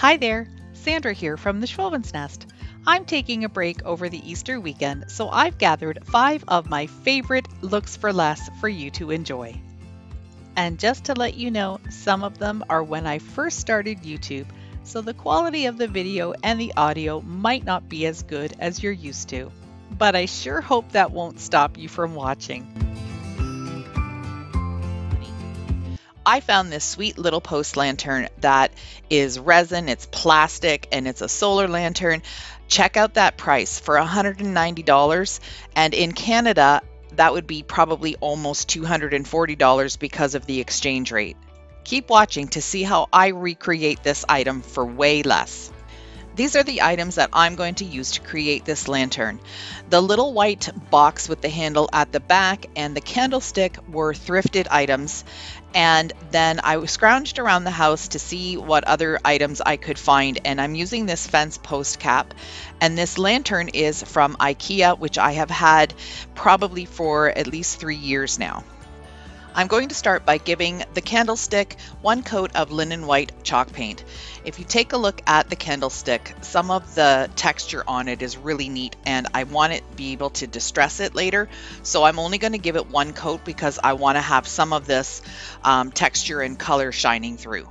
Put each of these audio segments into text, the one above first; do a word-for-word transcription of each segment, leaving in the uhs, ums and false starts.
Hi there, Sandra here from the Schwowin's Nest. I'm taking a break over the Easter weekend, so I've gathered five of my favorite looks for less for you to enjoy. And just to let you know, some of them are when I first started YouTube, so the quality of the video and the audio might not be as good as you're used to. But I sure hope that won't stop you from watching. I found this sweet little post lantern that is resin, it's plastic, and it's a solar lantern. Check out that price for one hundred ninety dollars, and in Canada that would be probably almost two hundred forty dollars because of the exchange rate. Keep watching to see how I recreate this item for way less. These are the items that I'm going to use to create this lantern. The little white box with the handle at the back and the candlestick were thrifted items. And then I scrounged around the house to see what other items I could find. And I'm using this fence post cap. And this lantern is from IKEA, which I have had probably for at least three years now. I'm going to start by giving the candlestick one coat of linen white chalk paint. If you take a look at the candlestick, some of the texture on it is really neat, and I want to be able to distress it later. So I'm only going to give it one coat because I want to have some of this um, texture and color shining through.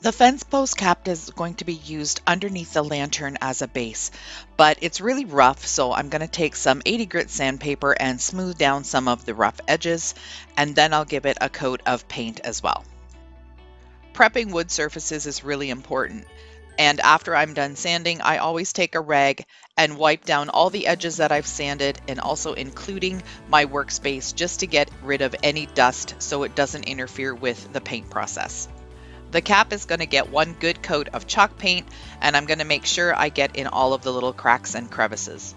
The fence post cap is going to be used underneath the lantern as a base, but it's really rough, so I'm going to take some eighty grit sandpaper and smooth down some of the rough edges, and then I'll give it a coat of paint as well. Prepping wood surfaces is really important, and after I'm done sanding, I always take a rag and wipe down all the edges that I've sanded, and also including my workspace, just to get rid of any dust so it doesn't interfere with the paint process. The cap is going to get one good coat of chalk paint, and I'm going to make sure I get in all of the little cracks and crevices.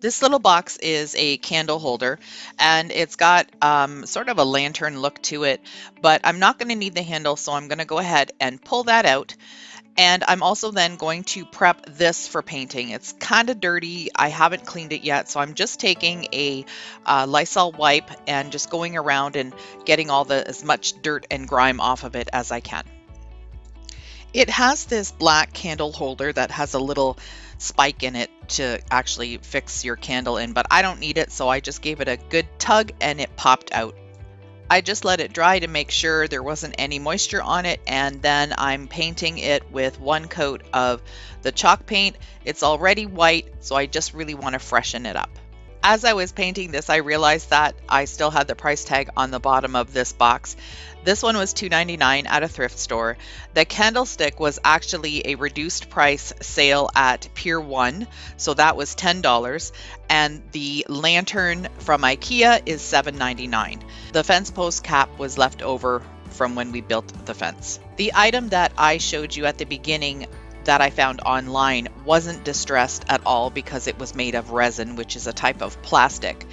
This little box is a candle holder, and it's got um, sort of a lantern look to it, but I'm not going to need the handle, so I'm going to go ahead and pull that out. And I'm also then going to prep this for painting. It's kind of dirty. I haven't cleaned it yet, so I'm just taking a uh, Lysol wipe and just going around and getting all the as much dirt and grime off of it as I can. It has this black candle holder that has a little spike in it to actually fix your candle in, but I don't need it, so I just gave it a good tug and it popped out. I just let it dry to make sure there wasn't any moisture on it, and then I'm painting it with one coat of the chalk paint. It's already white, so I just really want to freshen it up. As I was painting this, I realized that I still had the price tag on the bottom of this box. This one was two ninety-nine at a thrift store. The candlestick was actually a reduced price sale at Pier one, so that was ten dollars, and the lantern from IKEA is seven ninety-nine. The fence post cap was left over from when we built the fence. The item that I showed you at the beginning that I found online wasn't distressed at all because it was made of resin, which is a type of plastic,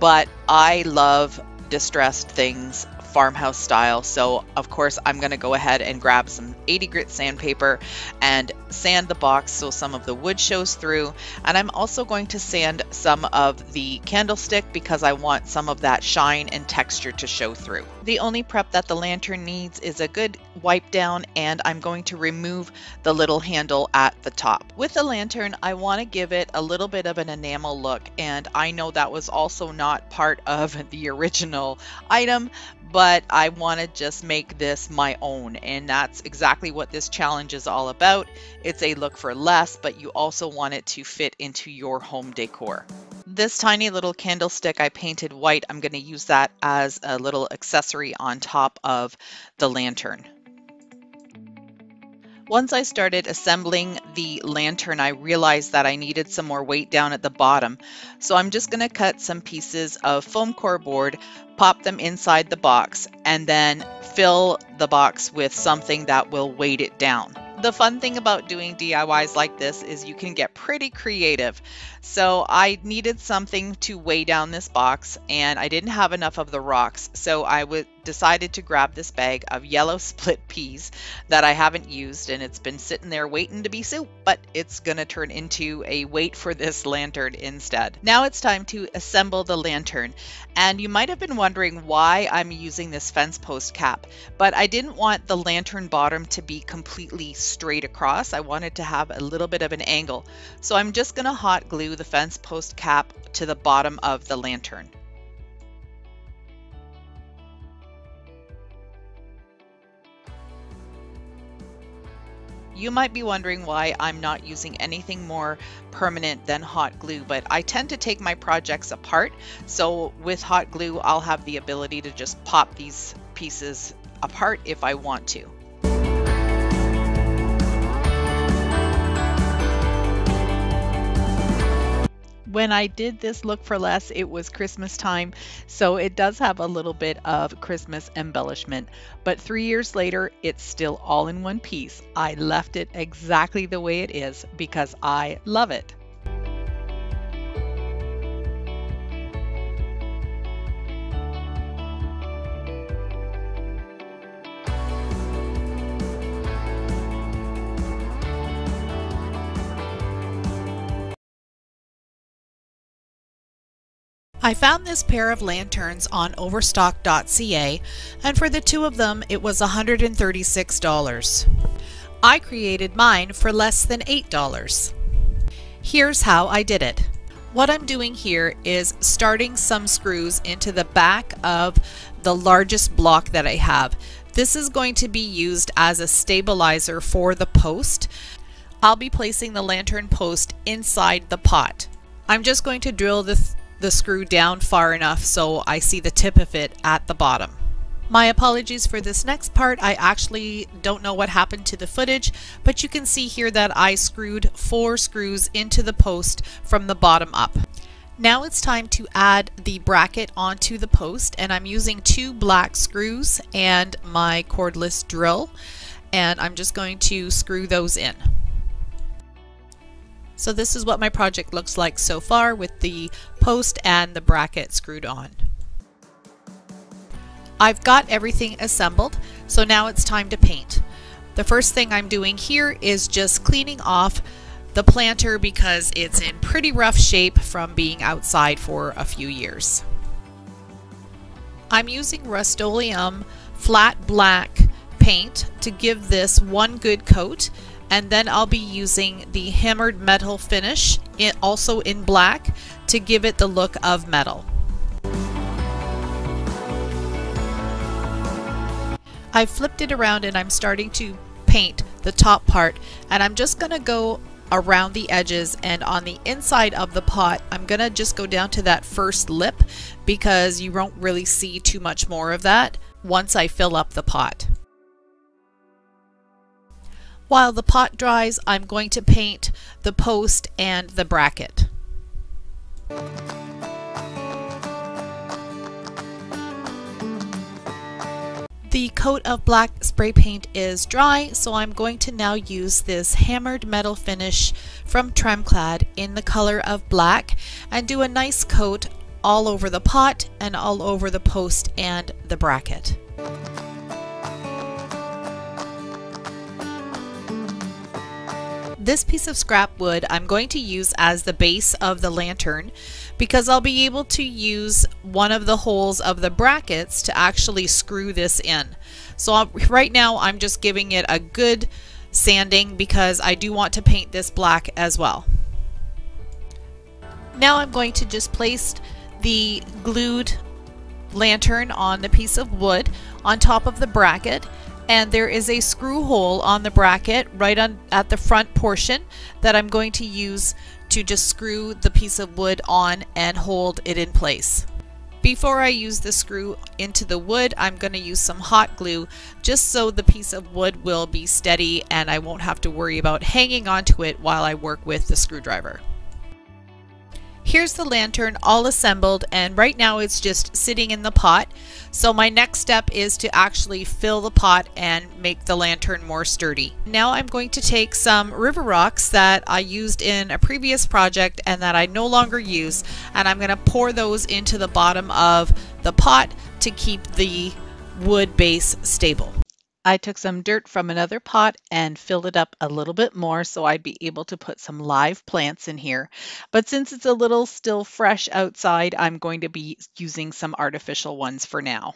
but I love distressed things farmhouse style, so of course I'm going to go ahead and grab some eighty grit sandpaper and sand the box so some of the wood shows through, and I'm also going to sand some of the candlestick because I want some of that shine and texture to show through. The only prep that the lantern needs is a good wipe down, and I'm going to remove the little handle at the top. With the lantern, I want to give it a little bit of an enamel look, and I know that was also not part of the original item, but I want to just make this my own, and that's exactly what this challenge is all about. It's a look for less, but you also want it to fit into your home decor. This tiny little candlestick I painted white, I'm going to use that as a little accessory on top of the lantern. Once I started assembling the lantern, I realized that I needed some more weight down at the bottom. So I'm just going to cut some pieces of foam core board, pop them inside the box, and then fill the box with something that will weight it down. The fun thing about doing D I Ys like this is you can get pretty creative. So I needed something to weigh down this box, and I didn't have enough of the rocks, so I would decided to grab this bag of yellow split peas that I haven't used, and it's been sitting there waiting to be soup, but it's gonna turn into a wait for this lantern instead. Now it's time to assemble the lantern, and you might have been wondering why I'm using this fence post cap, but I didn't want the lantern bottom to be completely straight across. I wanted to have a little bit of an angle, so I'm just gonna hot glue the fence post cap to the bottom of the lantern. You might be wondering why I'm not using anything more permanent than hot glue, but I tend to take my projects apart. So with hot glue, I'll have the ability to just pop these pieces apart if I want to. When I did this look for less, it was Christmas time, so it does have a little bit of Christmas embellishment, but three years later, it's still all in one piece. I left it exactly the way it is because I love it. I found this pair of lanterns on overstock dot C A, and for the two of them it was one hundred thirty-six dollars. I created mine for less than eight dollars. Here's how I did it. What I'm doing here is starting some screws into the back of the largest block that I have. This is going to be used as a stabilizer for the post. I'll be placing the lantern post inside the pot. I'm just going to drill the th the screw down far enough so I see the tip of it at the bottom. My apologies for this next part. I actually don't know what happened to the footage, but you can see here that I screwed four screws into the post from the bottom up. Now it's time to add the bracket onto the post, and I'm using two black screws and my cordless drill, and I'm just going to screw those in. So this is what my project looks like so far, with the post and the bracket screwed on. I've got everything assembled, so now it's time to paint. The first thing I'm doing here is just cleaning off the planter because it's in pretty rough shape from being outside for a few years. I'm using Rust-Oleum flat black paint to give this one good coat, and then I'll be using the hammered metal finish, it also in black, to give it the look of metal. I flipped it around and I'm starting to paint the top part, and I'm just gonna go around the edges, and on the inside of the pot I'm gonna just go down to that first lip because you won't really see too much more of that once I fill up the pot. While the pot dries, I'm going to paint the post and the bracket. The coat of black spray paint is dry, so I'm going to now use this hammered metal finish from Tremclad in the color of black and do a nice coat all over the pot and all over the post and the bracket. This piece of scrap wood I'm going to use as the base of the lantern because I'll be able to use one of the holes of the brackets to actually screw this in. So I'll, right now I'm just giving it a good sanding because I do want to paint this black as well. Now I'm going to just place the glued lantern on the piece of wood on top of the bracket, and there is a screw hole on the bracket right on at the front portion that I'm going to use to just screw the piece of wood on and hold it in place. Before I use the screw into the wood, I'm going to use some hot glue just so the piece of wood will be steady and I won't have to worry about hanging onto it while I work with the screwdriver. Here's the lantern all assembled, and right now it's just sitting in the pot. So my next step is to actually fill the pot and make the lantern more sturdy. Now I'm going to take some river rocks that I used in a previous project and that I no longer use, and I'm going to pour those into the bottom of the pot to keep the wood base stable. I took some dirt from another pot and filled it up a little bit more so I'd be able to put some live plants in here. But since it's a little still fresh outside, I'm going to be using some artificial ones for now.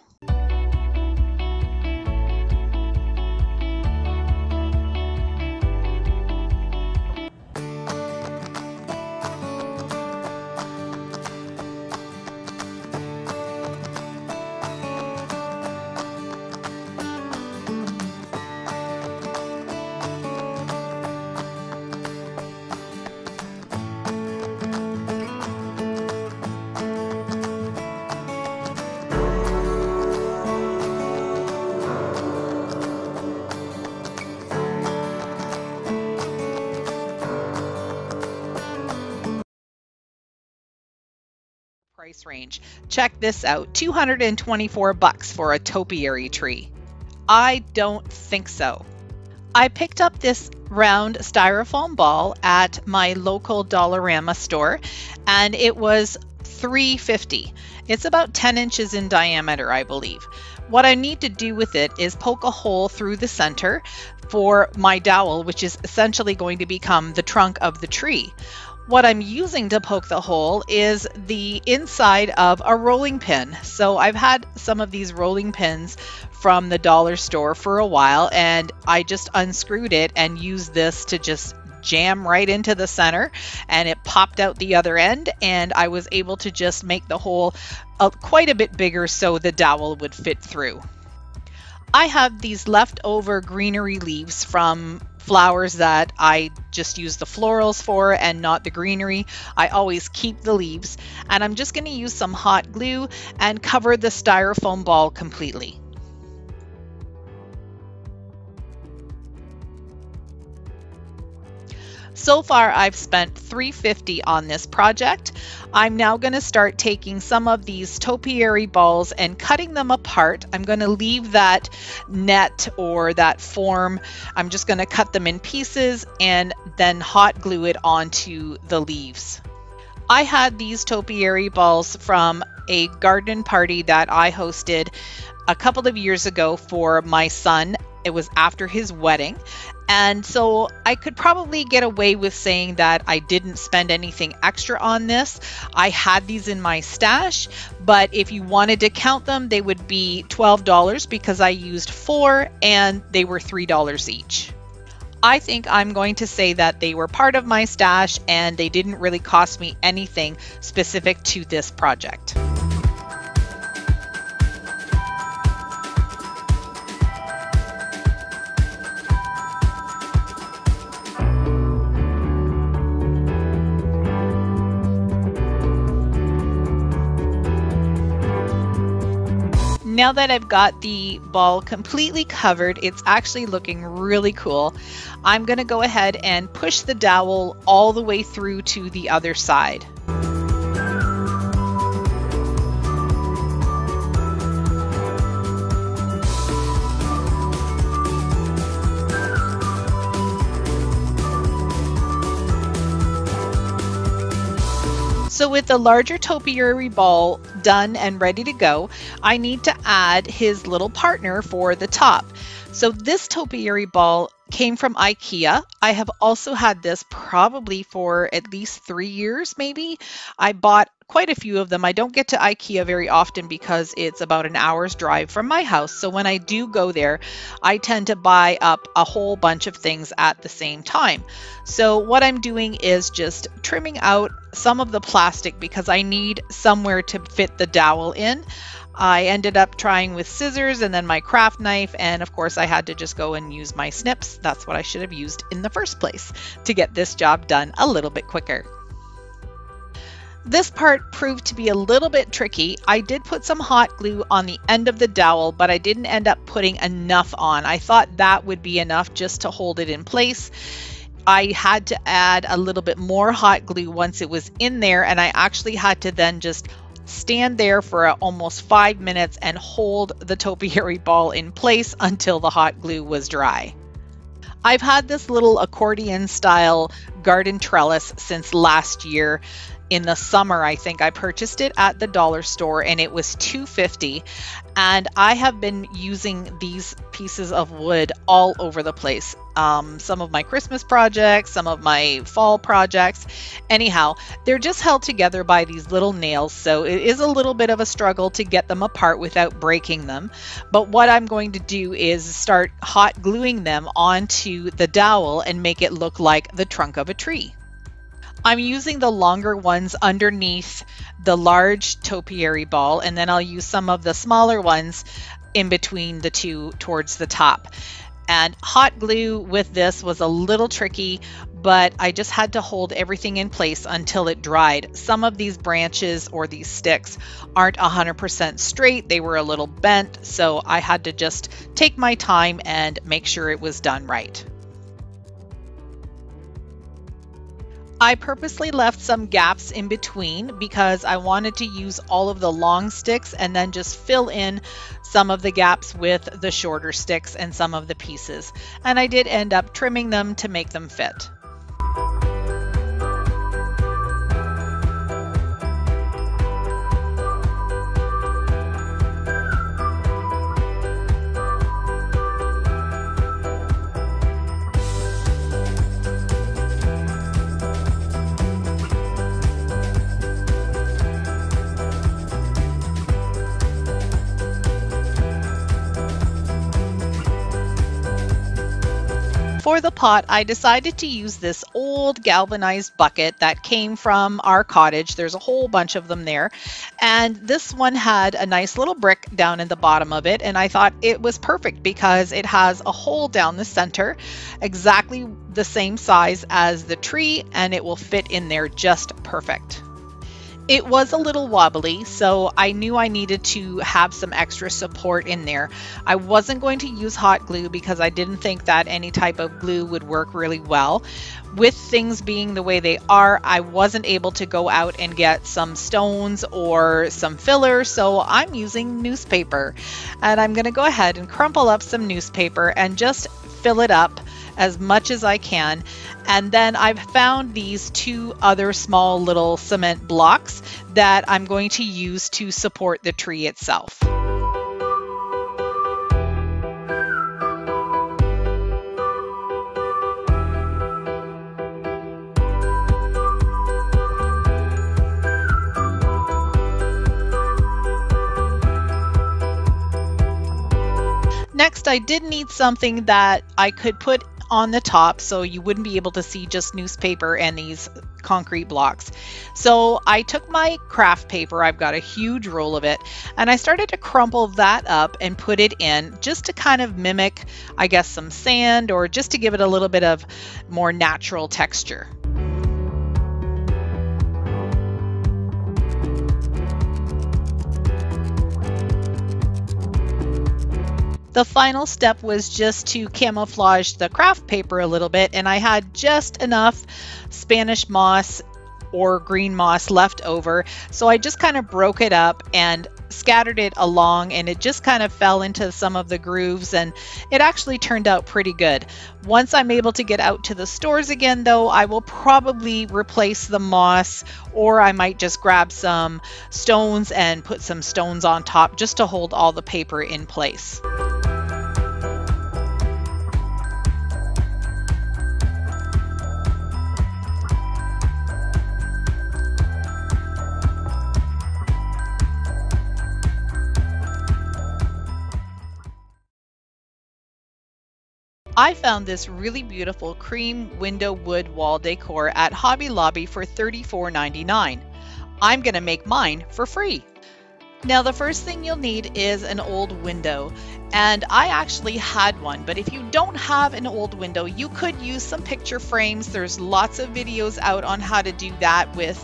Price range. Check this out, two hundred twenty-four bucks for a topiary tree. I don't think so. I picked up this round styrofoam ball at my local Dollarama store and it was three fifty. It's about ten inches in diameter, I believe. What I need to do with it is poke a hole through the center for my dowel, which is essentially going to become the trunk of the tree. What I'm using to poke the hole is the inside of a rolling pin. So I've had some of these rolling pins from the dollar store for a while, and I just unscrewed it and used this to just jam right into the center, and it popped out the other end, and I was able to just make the hole quite a bit bigger so the dowel would fit through. I have these leftover greenery leaves from flowers that I just use the florals for and not the greenery. I always keep the leaves, and I'm just going to use some hot glue and cover the styrofoam ball completely. So far I've spent three fifty on this project. I'm now going to start taking some of these topiary balls and cutting them apart. I'm going to leave that net or that form. I'm just going to cut them in pieces and then hot glue it onto the leaves. I had these topiary balls from a garden party that I hosted a couple of years ago for my son. It was after his wedding, and so I could probably get away with saying that I didn't spend anything extra on this. I had these in my stash, but if you wanted to count them, they would be twelve dollars because I used four and they were three dollars each. I think I'm going to say that they were part of my stash and they didn't really cost me anything specific to this project. Now that I've got the ball completely covered, it's actually looking really cool. I'm going to go ahead and push the dowel all the way through to the other side. So with the larger topiary ball done and ready to go, I need to add his little partner for the top. So this topiary ball came from IKEA. I have also had this probably for at least three years maybe. I bought quite a few of them. I don't get to IKEA very often because it's about an hour's drive from my house. So when I do go there, I tend to buy up a whole bunch of things at the same time. So what I'm doing is just trimming out some of the plastic because I need somewhere to fit the dowel in. I ended up trying with scissors and then my craft knife, and of course I had to just go and use my snips. That's what I should have used in the first place to get this job done a little bit quicker. This part proved to be a little bit tricky. I did put some hot glue on the end of the dowel, but I didn't end up putting enough on. I thought that would be enough just to hold it in place. I had to add a little bit more hot glue once it was in there, and I actually had to then just stand there for almost five minutes and hold the topiary ball in place until the hot glue was dry. I've had this little accordion style garden trellis since last year. In the summer, I think I purchased it at the dollar store and it was two fifty, and I have been using these pieces of wood all over the place. Um, some of my Christmas projects, some of my fall projects. Anyhow, they're just held together by these little nails, so it is a little bit of a struggle to get them apart without breaking them. But what I'm going to do is start hot gluing them onto the dowel and make it look like the trunk of a tree. I'm using the longer ones underneath the large topiary ball, and then I'll use some of the smaller ones in between the two towards the top. And hot glue with this was a little tricky, but I just had to hold everything in place until it dried. Some of these branches or these sticks aren't one hundred percent straight. They were a little bent, so I had to just take my time and make sure it was done right. I purposely left some gaps in between because I wanted to use all of the long sticks and then just fill in some of the gaps with the shorter sticks and some of the pieces. And I did end up trimming them to make them fit. For the pot, I decided to use this old galvanized bucket that came from our cottage. There's a whole bunch of them there, and this one had a nice little brick down in the bottom of it, and I thought it was perfect because it has a hole down the center, exactly the same size as the tree, and it will fit in there just perfect. It was a little wobbly, so I knew I needed to have some extra support in there. I wasn't going to use hot glue because I didn't think that any type of glue would work really well. With things being the way they are, I wasn't able to go out and get some stones or some filler, so I'm using newspaper. And I'm gonna go ahead and crumple up some newspaper and just fill it up as much as I can. And then I've found these two other small little cement blocks that I'm going to use to support the tree itself. Next, I did need something that I could put on the top so you wouldn't be able to see just newspaper and these concrete blocks. So I took my craft paper, I've got a huge roll of it, and I started to crumple that up and put it in just to kind of mimic, I guess, some sand, or just to give it a little bit of more natural texture. The final step was just to camouflage the craft paper a little bit, and I had just enough Spanish moss or green moss left over, so I just kind of broke it up and scattered it along, and it just kind of fell into some of the grooves, and it actually turned out pretty good. Once I'm able to get out to the stores again, though, I will probably replace the moss, or I might just grab some stones and put some stones on top just to hold all the paper in place. I found this really beautiful cream window wood wall decor at Hobby Lobby for thirty-four ninety-nine. I'm gonna make mine for free. Now, the first thing you'll need is an old window, and I actually had one, but if you don't have an old window, you could use some picture frames. There's lots of videos out on how to do that with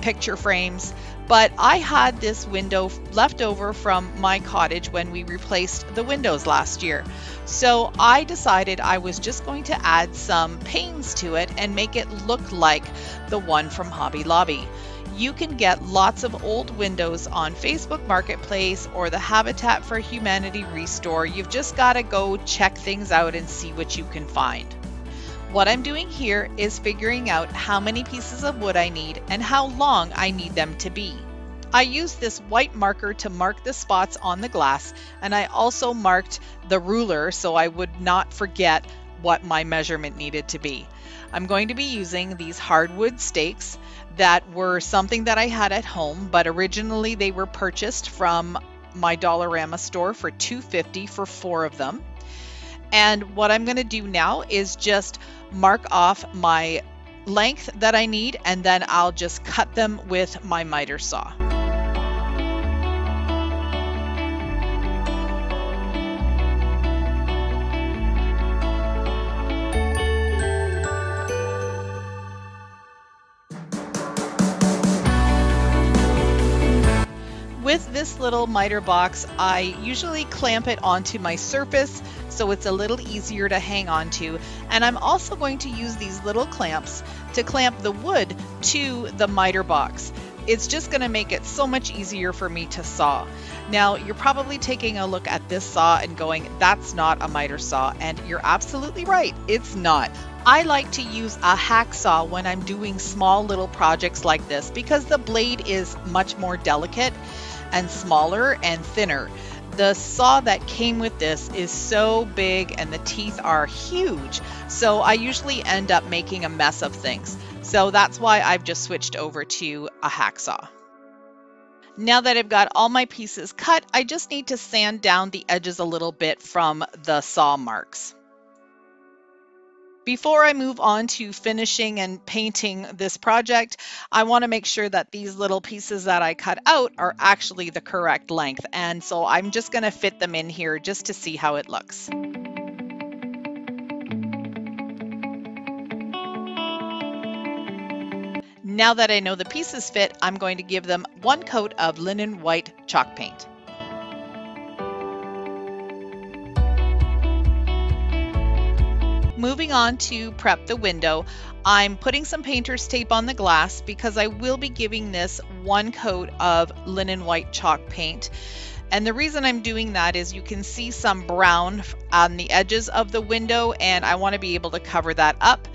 picture frames. but I had this window left over from my cottage when we replaced the windows last year. So I decided I was just going to add some panes to it and make it look like the one from Hobby Lobby. You can get lots of old windows on Facebook Marketplace or the Habitat for Humanity Restore. You've just got to go check things out and see what you can find. What I'm doing here is figuring out how many pieces of wood I need and how long I need them to be. I used this white marker to mark the spots on the glass, and I also marked the ruler so I would not forget what my measurement needed to be. I'm going to be using these hardwood stakes that were something that I had at home, but originally they were purchased from my Dollarama store for two fifty for four of them. And what I'm going to do now is just mark off my length that I need, and then I'll just cut them with my miter saw. With this little miter box, I usually clamp it onto my surface so it's a little easier to hang on to, and I'm also going to use these little clamps to clamp the wood to the miter box. It's just going to make it so much easier for me to saw. Now, you're probably taking a look at this saw and going, that's not a miter saw, and you're absolutely right, it's not. I like to use a hacksaw when I'm doing small little projects like this because the blade is much more delicate and smaller and thinner. The saw that came with this is so big and the teeth are huge, so I usually end up making a mess of things. So that's why I've just switched over to a hacksaw. Now that I've got all my pieces cut, I just need to sand down the edges a little bit from the saw marks. Before I move on to finishing and painting this project, I want to make sure that these little pieces that I cut out are actually the correct length. And so I'm just going to fit them in here just to see how it looks. Now that I know the pieces fit, I'm going to give them one coat of linen white chalk paint. Moving on to prep the window, I'm putting some painter's tape on the glass because I will be giving this one coat of linen white chalk paint. And the reason I'm doing that is you can see some brown on the edges of the window, and I want to be able to cover that up.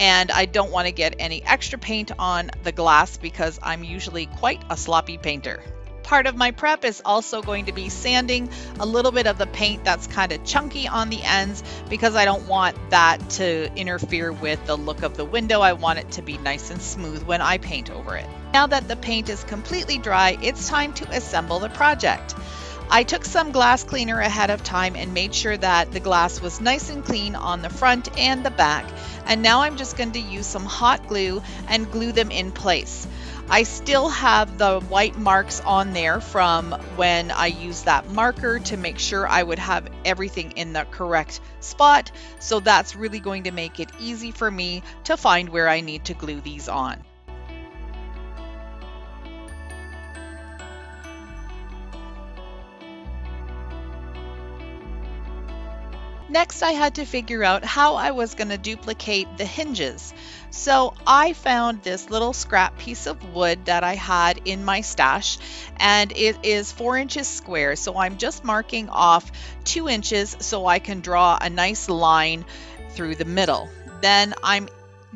And I don't want to get any extra paint on the glass because I'm usually quite a sloppy painter. Part of my prep is also going to be sanding a little bit of the paint that's kind of chunky on the ends because I don't want that to interfere with the look of the window. I want it to be nice and smooth when I paint over it. Now that the paint is completely dry, it's time to assemble the project. I took some glass cleaner ahead of time and made sure that the glass was nice and clean on the front and the back. And now I'm just going to use some hot glue and glue them in place. I still have the white marks on there from when I used that marker to make sure I would have everything in the correct spot. So that's really going to make it easy for me to find where I need to glue these on. Next, I had to figure out how I was going to duplicate the hinges. So I found this little scrap piece of wood that I had in my stash, and it is four inches square. So I'm just marking off two inches so I can draw a nice line through the middle. Then I'm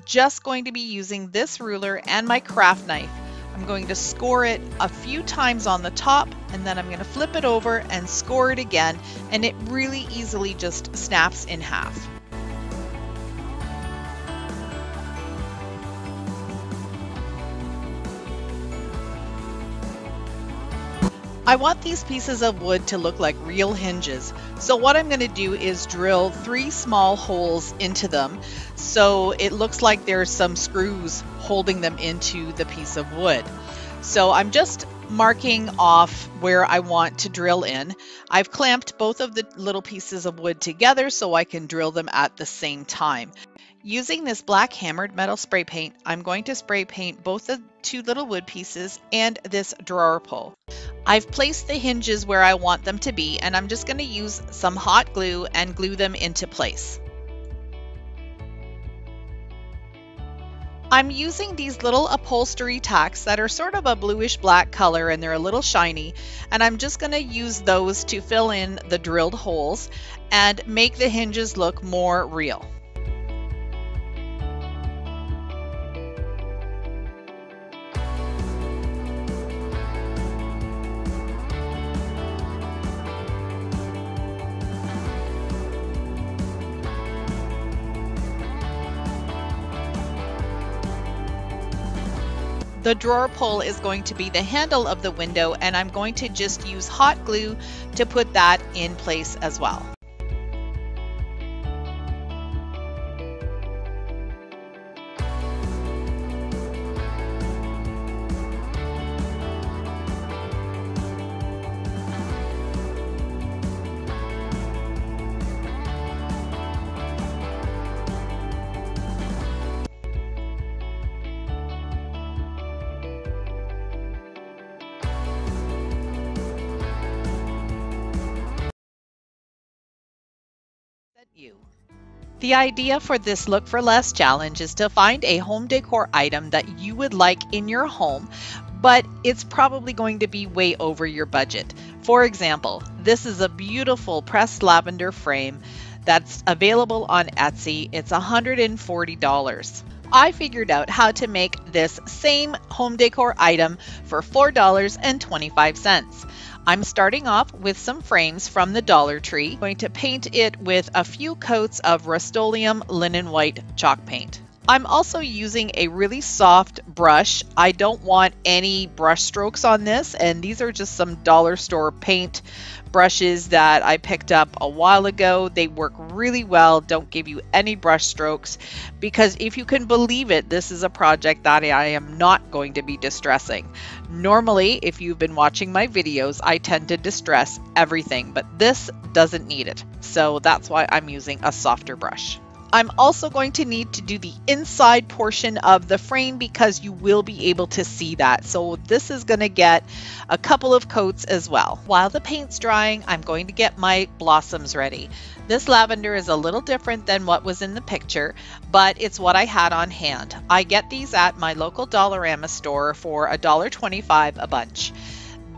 just going to be using this ruler and my craft knife. I'm going to score it a few times on the top, and then I'm going to flip it over and score it again, and it really easily just snaps in half. I want these pieces of wood to look like real hinges, so what I'm going to do is drill three small holes into them so it looks like there's some screws holding them into the piece of wood. So I'm just marking off where I want to drill in. I've clamped both of the little pieces of wood together so I can drill them at the same time. Using this black hammered metal spray paint, I'm going to spray paint both the two little wood pieces and this drawer pull. I've placed the hinges where I want them to be, and I'm just going to use some hot glue and glue them into place. I'm using these little upholstery tacks that are sort of a bluish black color and they're a little shiny, and I'm just going to use those to fill in the drilled holes and make the hinges look more real. The drawer pull is going to be the handle of the window, and I'm going to just use hot glue to put that in place as well. You. The idea for this Look for Less challenge is to find a home decor item that you would like in your home, but it's probably going to be way over your budget. For example, this is a beautiful pressed lavender frame that's available on Etsy. It's one hundred forty dollars. I figured out how to make this same home decor item for four dollars and twenty-five cents. I'm starting off with some frames from the Dollar Tree. I'm going to paint it with a few coats of Rust-Oleum linen white chalk paint. I'm also using a really soft brush. I don't want any brush strokes on this, and these are just some dollar store paint brushes that I picked up a while ago. They work really well, don't give you any brush strokes, because if you can believe it, this is a project that I am not going to be distressing. Normally, if you've been watching my videos, I tend to distress everything, but this doesn't need it. So that's why I'm using a softer brush. I'm also going to need to do the inside portion of the frame because you will be able to see that. So this is going to get a couple of coats as well. While the paint's drying, I'm going to get my blossoms ready. This lavender is a little different than what was in the picture, but it's what I had on hand. I get these at my local Dollarama store for a dollar twenty-five a bunch.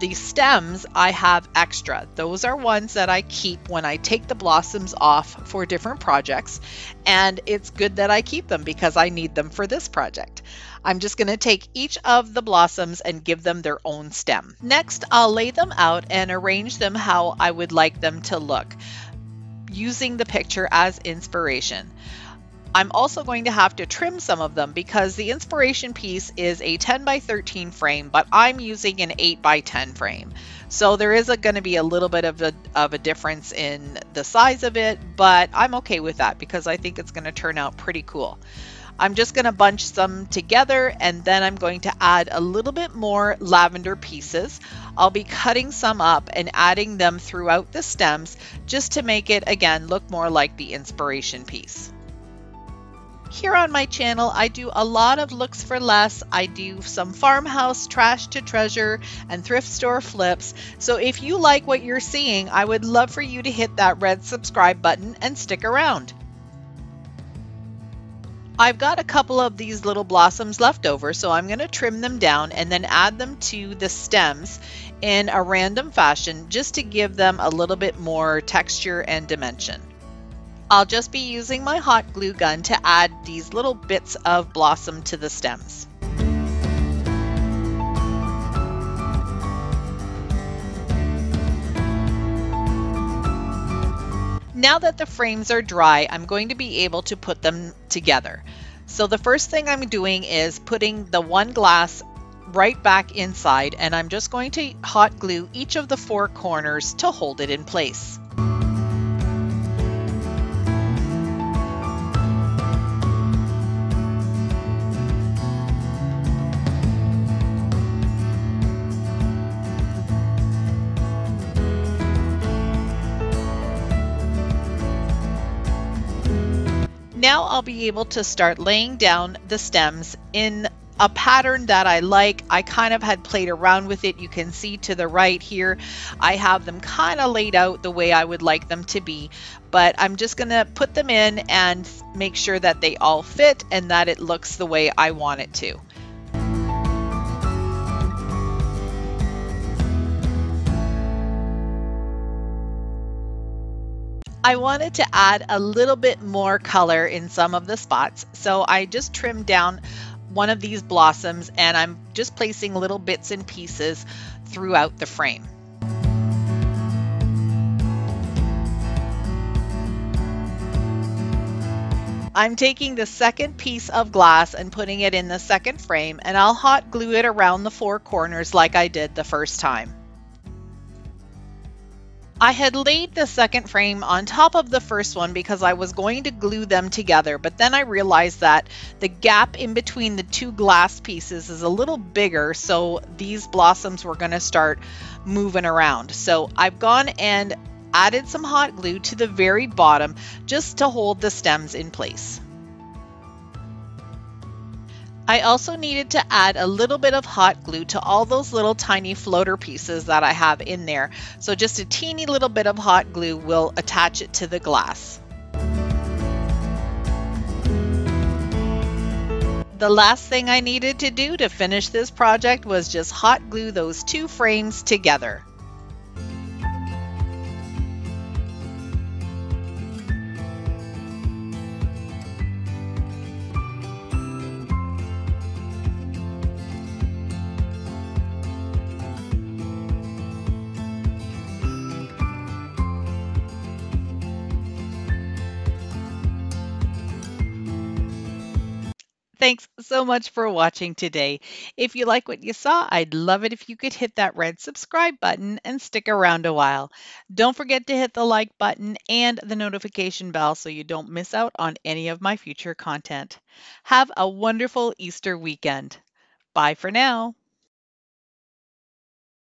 The stems I have extra. Those are ones that I keep when I take the blossoms off for different projects, and it's good that I keep them because I need them for this project. I'm just going to take each of the blossoms and give them their own stem. Next, I'll lay them out and arrange them how I would like them to look, using the picture as inspiration. I'm also going to have to trim some of them because the inspiration piece is a ten by thirteen frame, but I'm using an eight by ten frame. So there is going to be a little bit of a, of a difference in the size of it, but I'm okay with that because I think it's going to turn out pretty cool. I'm just going to bunch some together, and then I'm going to add a little bit more lavender pieces. I'll be cutting some up and adding them throughout the stems just to make it, again, look more like the inspiration piece. Here on my channel, I do a lot of looks for less. I do some farmhouse trash to treasure and thrift store flips. So if you like what you're seeing, I would love for you to hit that red subscribe button and stick around. I've got a couple of these little blossoms left over, so I'm going to trim them down and then add them to the stems in a random fashion just to give them a little bit more texture and dimension. I'll just be using my hot glue gun to add these little bits of blossom to the stems. Now that the frames are dry, I'm going to be able to put them together. So the first thing I'm doing is putting the one glass right back inside, and I'm just going to hot glue each of the four corners to hold it in place. Now I'll be able to start laying down the stems in a pattern that I like. I kind of had played around with it. You can see to the right here, I have them kind of laid out the way I would like them to be, but I'm just gonna put them in and make sure that they all fit and that it looks the way I want it to. I wanted to add a little bit more color in some of the spots, so I just trimmed down one of these blossoms and I'm just placing little bits and pieces throughout the frame. I'm taking the second piece of glass and putting it in the second frame, and I'll hot glue it around the four corners like I did the first time. I had laid the second frame on top of the first one because I was going to glue them together, but then I realized that the gap in between the two glass pieces is a little bigger, so these blossoms were going to start moving around. So I've gone and added some hot glue to the very bottom just to hold the stems in place. I also needed to add a little bit of hot glue to all those little tiny floater pieces that I have in there. So just a teeny little bit of hot glue will attach it to the glass. The last thing I needed to do to finish this project was just hot glue those two frames together. Thanks so much for watching today. If you like what you saw, I'd love it if you could hit that red subscribe button and stick around a while. Don't forget to hit the like button and the notification bell so you don't miss out on any of my future content. Have a wonderful Easter weekend. Bye for now.